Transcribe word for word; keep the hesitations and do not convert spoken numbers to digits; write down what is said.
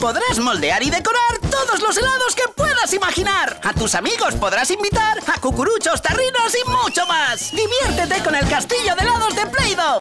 Podrás moldear y decorar todos los helados que puedas imaginar. A tus amigos podrás invitar, a cucuruchos, tarrinos y mucho más. Diviértete con el castillo de helados de Play-Doh.